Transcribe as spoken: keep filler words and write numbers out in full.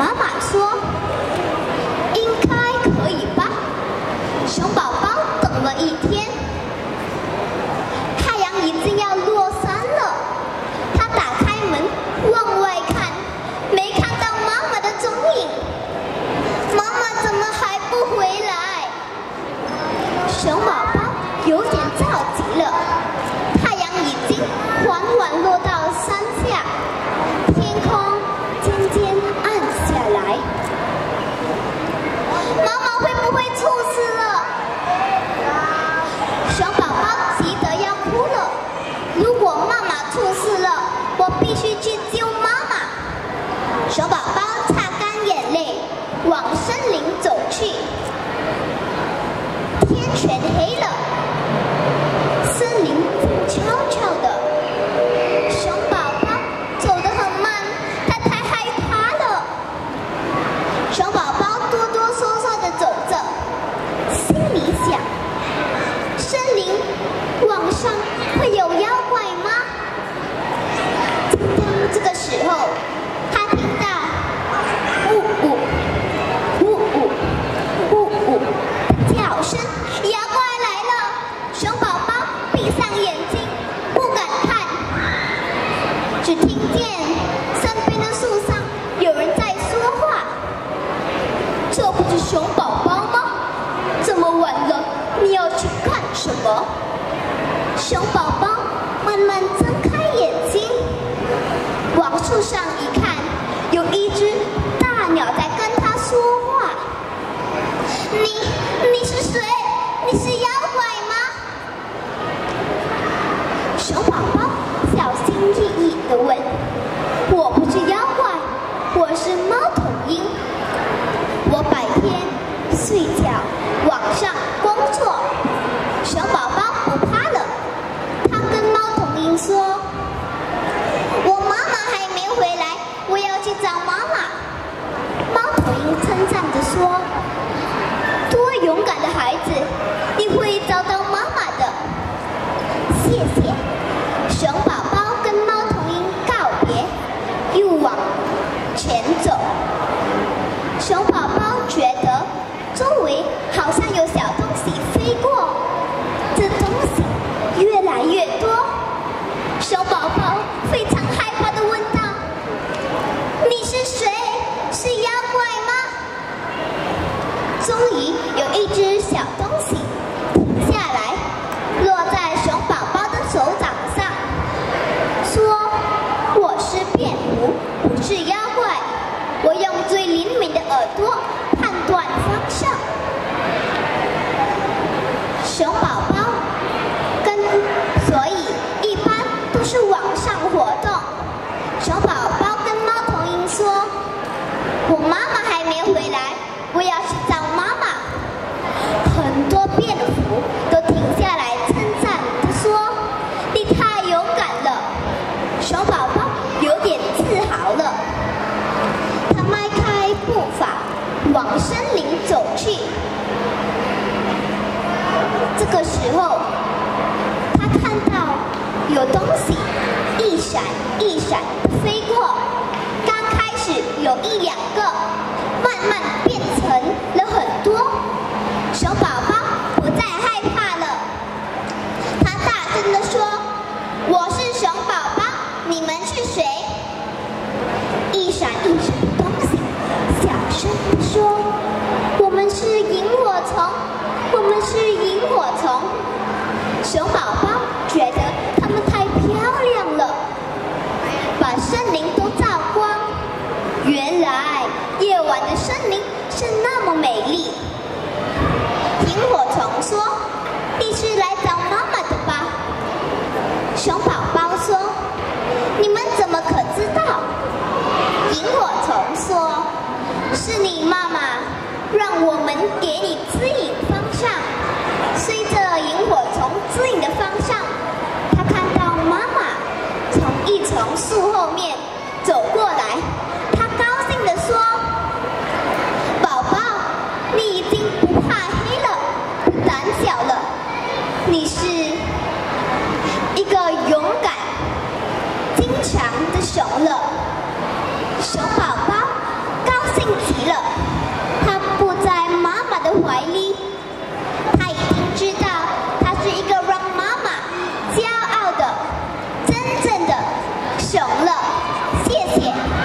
妈妈说：“应该可以吧。”熊宝宝等了一天，太阳已经要落山了。他打开门往外看，没看到妈妈的踪影。妈妈怎么还不回来？熊宝宝有点着急了。太阳已经缓缓落到山下，天空渐渐暗下来。妈妈会不会出事了？熊宝宝急得要哭了。如果妈妈出事了，我必须去救妈妈。熊宝宝擦干眼泪，往森林走去。天全黑了，森林静悄悄的。 上会有妖怪吗？正当这个时候，他听到“呜呜呜呜呜呜”的叫声，妖怪来了。熊宝宝闭上眼睛，不敢看，只听见身边的树上有人在说话。这不是熊宝宝吗？这么晚了，你要去看什么？ 熊宝宝慢慢睁开眼睛，往树上一看，有一只大鸟在跟他说话。你你是谁？你是妖怪吗？熊宝宝小心翼翼地问：“我不是妖怪，我是猫头鹰。我白天睡觉，晚上工作。”熊宝宝不怕了。 说，我妈妈还没回来，我要去找妈妈。猫头鹰称赞着说：“多勇敢的孩子，你会找到妈妈的。”谢谢。熊宝宝跟猫头鹰告别，又往前走。熊宝宝觉得周围好像有小东西飞过，这东西越来越多。 熊宝宝非常害怕地问道：“你是谁？是妖怪吗？”终于有一只小东西停下来，落在熊宝宝的手掌上，说：“我是蝙蝠，不是妖怪。我用最灵敏的耳朵判断方向。”熊宝宝跟所以。 都是网上活动。熊宝宝跟猫头鹰说：“我妈妈还没回来，我要去找妈妈。”很多蝙蝠都停下来称赞地说：“你太勇敢了。”熊宝宝有点自豪了，他迈开步伐往森林走去。这个时候，他看到。 有东西一闪一闪飞过，刚开始有一两个，慢慢变成了很多。熊宝宝不再害怕了，他大声地说：“我是熊宝宝，你们是谁？”一闪一闪的东西小声地说：“我们是萤火虫，我们是萤火虫。”熊宝宝觉得。 森林都照光，原来夜晚的森林是那么美丽。萤火虫说：“你是来找妈妈的吧？”熊宝宝说：“你们怎么可知道？”萤火虫说：“是你妈妈让我们给你指引方向。随着萤火虫指引的方向，他看到妈妈。” 从一丛树后面走过来，他高兴地说：“宝宝，你已经不怕黑了，不胆小了，你是一个勇敢、坚强的熊了。”熊宝宝高兴。谢谢。